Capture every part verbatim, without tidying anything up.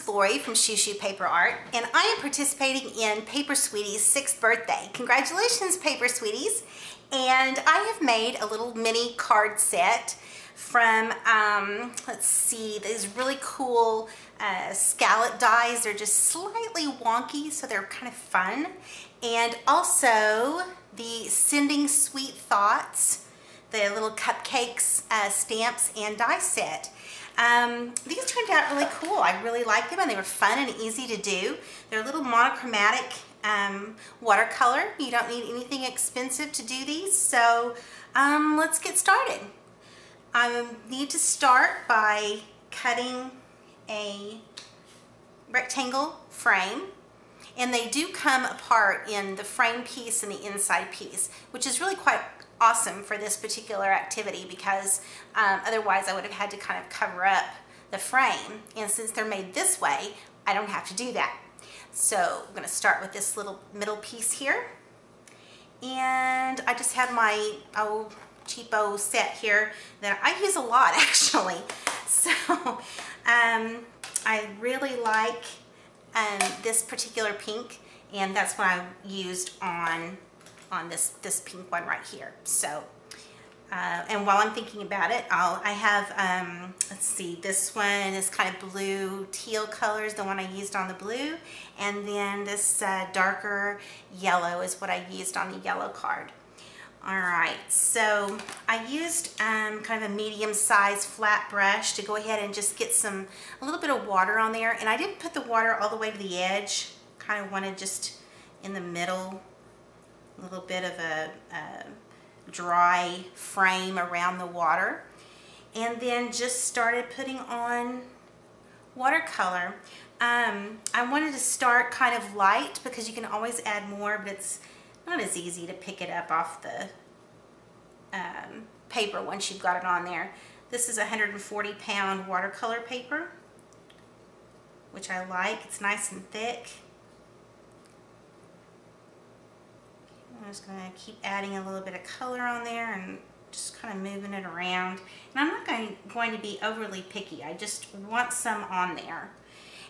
is Lori from ChouxChoux Paper Art, and I am participating in Paper Sweeties' sixth birthday. Congratulations, Paper Sweeties! And I have made a little mini card set from, um, let's see, these really cool uh, scallop dies. They're just slightly wonky, so they're kind of fun. And also the Sending Sweet Thoughts, the little cupcakes, uh, stamps, and die set. Um, these turned out really cool. I really liked them, and they were fun and easy to do. They're a little monochromatic um, watercolor. You don't need anything expensive to do these, so um, let's get started. I need to start by cutting a rectangle frame, and they do come apart in the frame piece and the inside piece, which is really quite awesome for this particular activity because um, otherwise I would have had to kind of cover up the frame, and since they're made this way I don't have to do that. So I'm going to start with this little middle piece here, and I just have my oh cheapo set here that I use a lot actually. So um, I really like um, this particular pink, and that's what I used on on this this pink one right here. So uh, and while I'm thinking about it, I'll I have um, let's see, this one is kind of blue teal colors, the one I used on the blue, and then this uh, darker yellow is what I used on the yellow card. All right, so I used um, kind of a medium-sized flat brush to go ahead and just get some a little bit of water on there, and I didn't put the water all the way to the edge. Kind of wanted just in the middle, a little bit of a, a dry frame around the water, and then just started putting on watercolor. Um, I wanted to start kind of light because you can always add more, but it's not as easy to pick it up off the um, paper once you've got it on there. This is one hundred forty pound watercolor paper, which I like. It's nice and thick. I'm just going to keep adding a little bit of color on there and just kind of moving it around. And I'm not going, going to be overly picky. I just want some on there.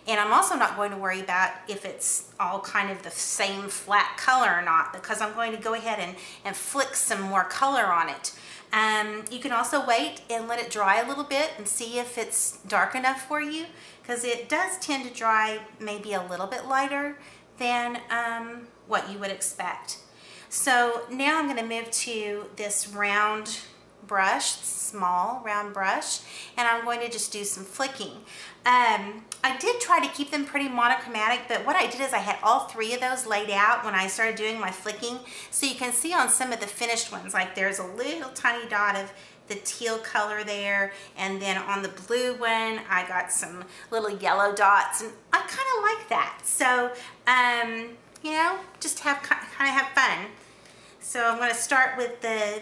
And I'm also not going to worry about if it's all kind of the same flat color or not, because I'm going to go ahead and, and flick some more color on it. Um, you can also wait and let it dry a little bit and see if it's dark enough for you, because it does tend to dry maybe a little bit lighter than um, what you would expect. So now I'm going to move to this round brush, small round brush, and I'm going to just do some flicking. Um, I did try to keep them pretty monochromatic, but what I did is I had all three of those laid out when I started doing my flicking. So you can see on some of the finished ones, like there's a little tiny dot of the teal color there, and then on the blue one I got some little yellow dots, and I kind of like that. So um, you know, just have kind of have fun. So I'm going to start with the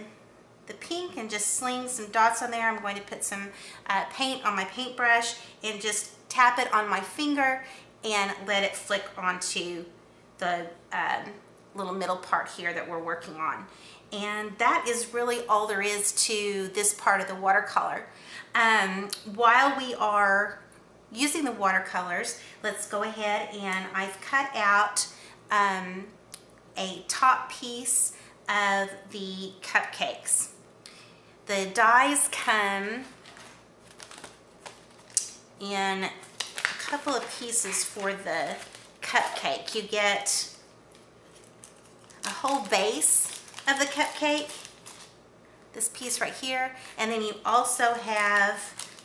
the pink and just sling some dots on there. I'm going to put some uh, paint on my paintbrush and just tap it on my finger and let it flick onto the um, little middle part here that we're working on. And that is really all there is to this part of the watercolor. Um, while we are using the watercolors, let's go ahead and I've cut out um, a top piece of the cupcakes. The dies come in a couple of pieces for the cupcake. You get a whole base of the cupcake, this piece right here, and then you also have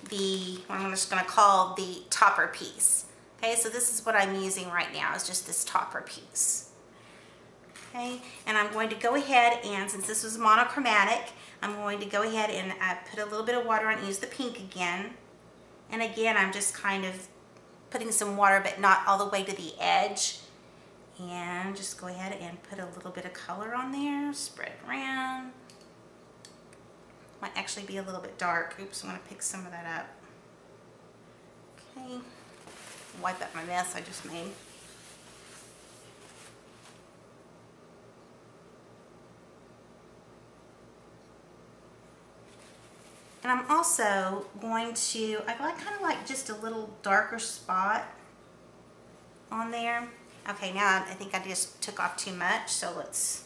the, what I'm just going to call the topper piece. Okay, so this is what I'm using right now, is just this topper piece. Okay, and I'm going to go ahead and, since this was monochromatic, I'm going to go ahead and uh, put a little bit of water on and use the pink again. And again, I'm just kind of putting some water, but not all the way to the edge. And just go ahead and put a little bit of color on there, spread around. Might actually be a little bit dark. Oops, I'm going to pick some of that up. Okay, wipe up my mess I just made. And I'm also going to, I kind of like just a little darker spot on there. Okay, now I think I just took off too much, so let's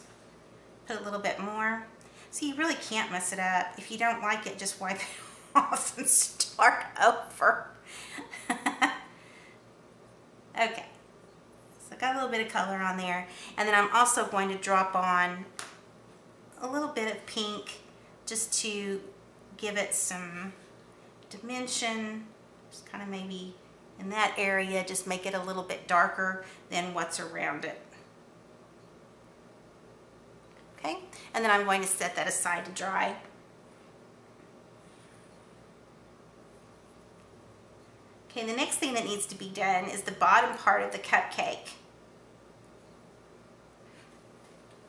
put a little bit more. So you really can't mess it up. If you don't like it, just wipe it off and start over. Okay, so I got a little bit of color on there. And then I'm also going to drop on a little bit of pink just to give it some dimension. Just kind of maybe in that area, just make it a little bit darker than what's around it. Okay, and then I'm going to set that aside to dry. Okay, and the next thing that needs to be done is the bottom part of the cupcake.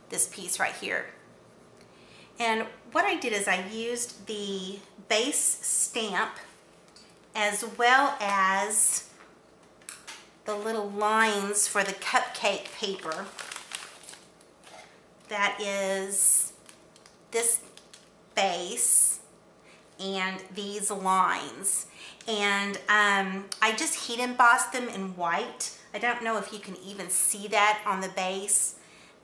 This piece right here. And what I did is I used the base stamp as well as the little lines for the cupcake paper. That is this base and these lines. And um, I just heat embossed them in white. I don't know if you can even see that on the base,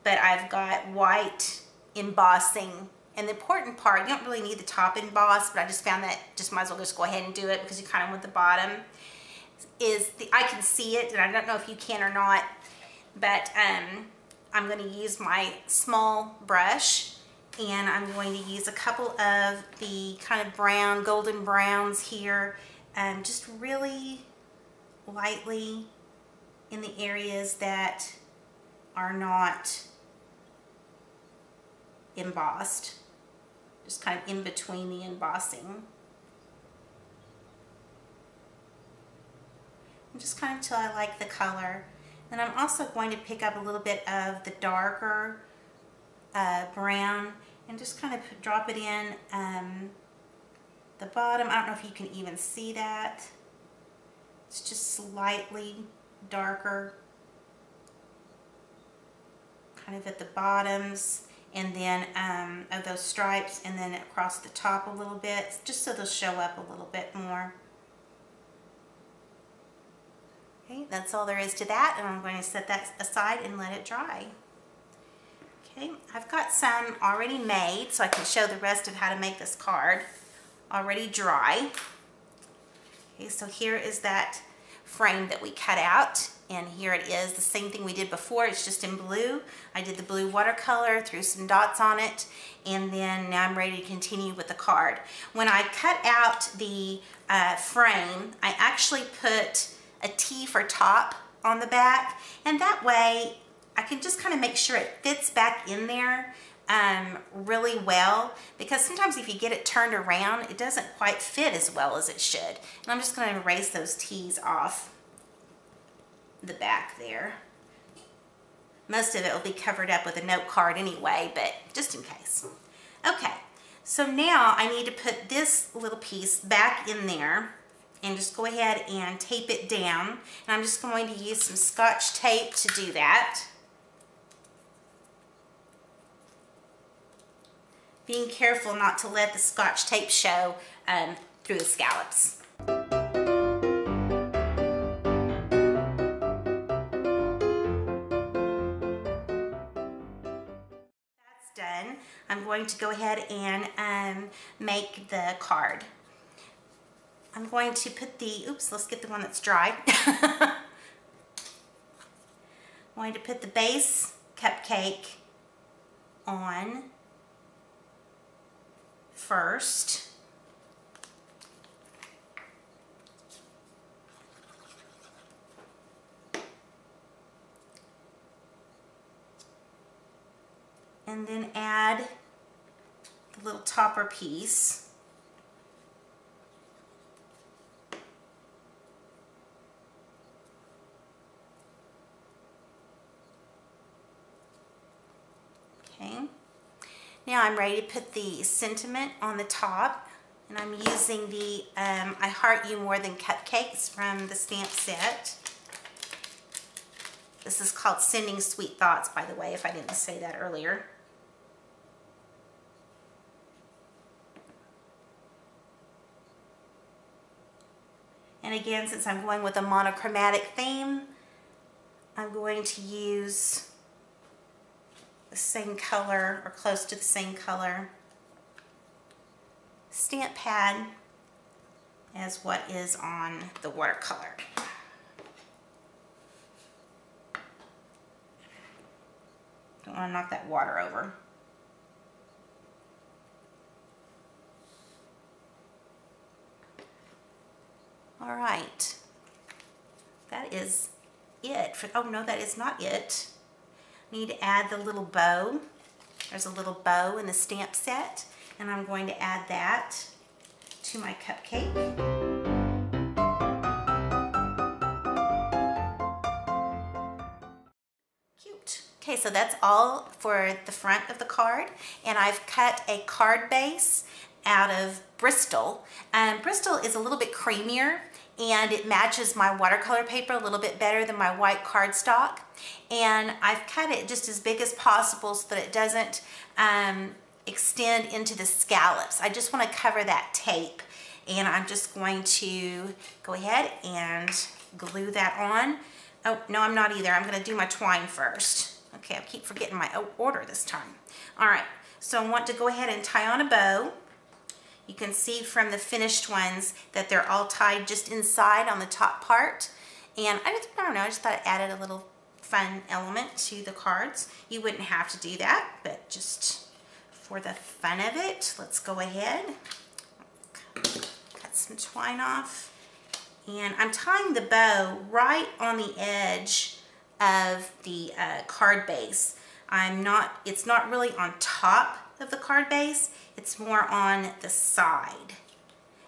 but I've got white embossing. And the important part, you don't really need the top embossed, but I just found that just might as well just go ahead and do it because you kind of want the bottom. Is the, I can see it, and I don't know if you can or not, but um, I'm going to use my small brush, and I'm going to use a couple of the kind of brown, golden browns here, um, just really lightly in the areas that are not embossed, just kind of in between the embossing. And just kind of till I like the color. And I'm also going to pick up a little bit of the darker uh, brown and just kind of drop it in um, the bottom. I don't know if you can even see that. It's just slightly darker, kind of at the bottoms and then um, of those stripes, and then across the top a little bit, just so they'll show up a little bit more. Okay, that's all there is to that, and I'm going to set that aside and let it dry. Okay, I've got some already made, so I can show the rest of how to make this card. Already dry. Okay, so here is that frame that we cut out, and here it is, the same thing we did before, it's just in blue. I did the blue watercolor, threw some dots on it, and then now I'm ready to continue with the card. When I cut out the uh, frame, I actually put a T for top on the back, and that way I can just kind of make sure it fits back in there um, really well, because sometimes if you get it turned around, it doesn't quite fit as well as it should. And I'm just going to erase those T's off the back there. Most of it will be covered up with a note card anyway, but just in case. Okay, so now I need to put this little piece back in there and just go ahead and tape it down. And I'm just going to use some Scotch tape to do that. Being careful not to let the Scotch tape show um, through the scallops. That's done. I'm going to go ahead and um, make the card. I'm going to put the, oops, let's get the one that's dry. I'm going to put the base cupcake on first. And then add the little topper piece. Now I'm ready to put the sentiment on the top, and I'm using the um, I Heart You More Than Cupcakes from the stamp set. This is called Sending Sweet Thoughts, by the way, if I didn't say that earlier. And again, since I'm going with a monochromatic theme, I'm going to use the same color or close to the same color stamp pad as what is on the watercolor. Don't want to knock that water over. All right, that is it. For, oh no, that is not it. I need to add the little bow. There's a little bow in the stamp set, and I'm going to add that to my cupcake. Okay, so that's all for the front of the card, and I've cut a card base out of Bristol. Um, Bristol is a little bit creamier, and it matches my watercolor paper a little bit better than my white cardstock. And I've cut it just as big as possible so that it doesn't um, extend into the scallops. I just want to cover that tape, and I'm just going to go ahead and glue that on. Oh, no, I'm not either. I'm going to do my twine first. Okay, I keep forgetting my order this time. All right, so I want to go ahead and tie on a bow. You can see from the finished ones that they're all tied just inside on the top part. And I just, I don't know, I just thought it added a little fun element to the cards. You wouldn't have to do that, but just for the fun of it, let's go ahead. Cut some twine off. And I'm tying the bow right on the edge of the uh, card base. I'm not, it's not really on top of the card base, it's more on the side.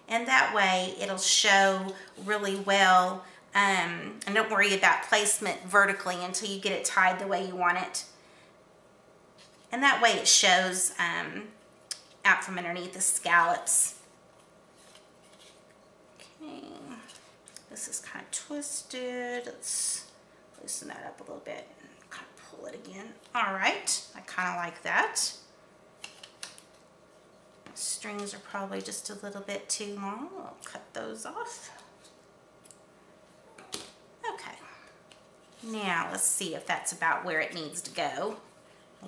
And that way it'll show really well, um, and don't worry about placement vertically until you get it tied the way you want it. And that way it shows um, out from underneath the scallops. Okay, this is kind of twisted. Let's loosen that up a little bit and kind of pull it again. All right, I kind of like that. Strings are probably just a little bit too long. I'll cut those off. Okay, now let's see if that's about where it needs to go.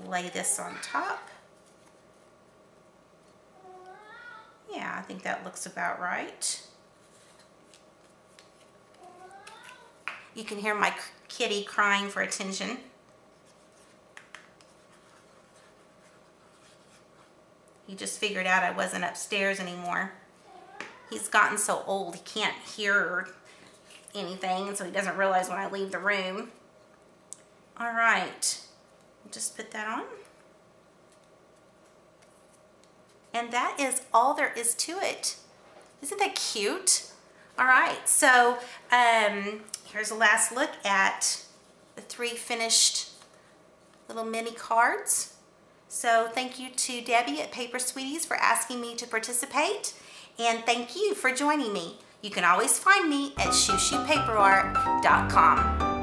Lay this on top. Yeah, I think that looks about right. You can hear my kitty crying for attention. He just figured out I wasn't upstairs anymore. He's gotten so old he can't hear anything, so he doesn't realize when I leave the room. All right, just put that on. And that is all there is to it. Isn't that cute? All right, so um, here's a last look at the three finished little mini cards. So thank you to Debbie at Paper Sweeties for asking me to participate, and thank you for joining me. You can always find me at Chouxchoux Paper Art dot com.